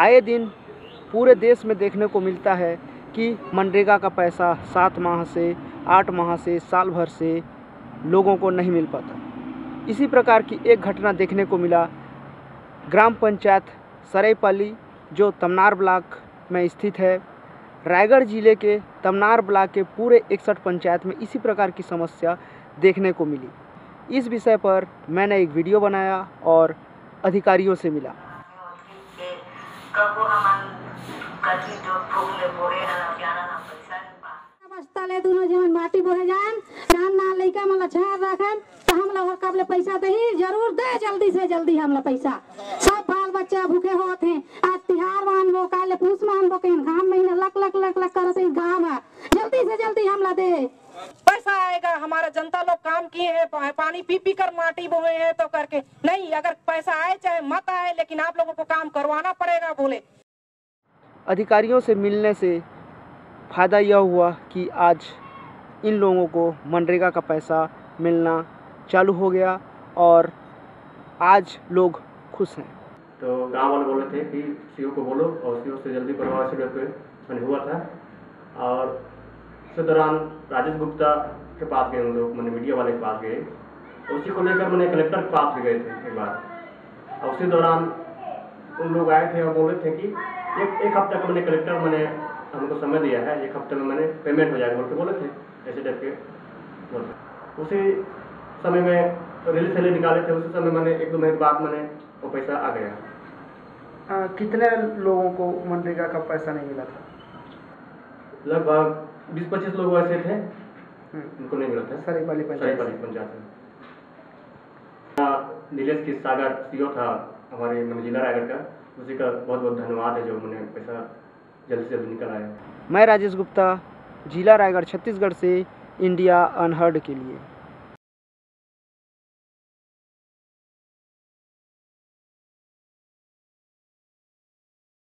आए दिन पूरे देश में देखने को मिलता है कि मनरेगा का पैसा 7 माह से 8 माह से साल भर से लोगों को नहीं मिल पाता। इसी प्रकार की एक घटना देखने को मिला ग्राम पंचायत सरायपाली जो तमनार ब्लॉक में स्थित है। रायगढ़ ज़िले के तमनार ब्लॉक के पूरे 61 पंचायत में इसी प्रकार की समस्या देखने को मिली। इस विषय पर मैंने एक वीडियो बनाया और अधिकारियों से मिला। पैसा दही जरूर दे, जल्दी से जल्दी हमला पैसा। सब बाल बच्चा भूखे होते हैं। आज तिहार मानबो, काले पूछ मानबो, कहीं घाम महीना लक लक लक लक कर रहे घाम है। जल्दी से जल्दी हमला दे, पैसा आएगा। हमारा जनता लोग काम किए हैं, पानी पी पी कर माटी बोए हैं तो करके नहीं। अगर पैसा आए चाहे मत आए, लेकिन आप लोगों को काम करवाना पड़ेगा बोले। अधिकारियों से मिलने से फायदा यह हुआ कि आज इन लोगों को मनरेगा का पैसा मिलना चालू हो गया और आज लोग खुश हैं। तो गांव वाले बोले थे कि सीओ को बोलो और सीओ से जल्दी प्रभाव से मैंने हुआ था। और इस दौरान राजेश गुप्ता के पास गए हम लोग, मैंने मीडिया वाले के पास गए। उसी को लेकर मैंने कलेक्टर के पास भी गए थे एक बार। और उसी दौरान उन लोग आए थे और बोले थे कि एक हफ्ते का मैंने कलेक्टर मैंने हमको समय दिया है, एक हफ्ते में मैंने पेमेंट हो जाएगा बोल के बोले थे। ऐसे टाइप के बोलते उसी समय में रिलीज सेले निकाले थे। उस समय मैंने 1-2 महीने बाद मैंने वो पैसा आ गया। कितने लोगों को मनरेगा का पैसा नहीं मिला था? लगभग 20-25 लोग ऐसे थे उनको नहीं मिला था। सरायपाली पंचायत नीलेश की सागर सीओ था हमारे मैंने जिला रायगढ़ का, उसी का बहुत बहुत धन्यवाद है जो मैंने पैसा जल्दी से जल्दी निकल आया। मैं राजेश गुप्ता, जिला रायगढ़, छत्तीसगढ़ से इंडिया अनहर्ड के लिए।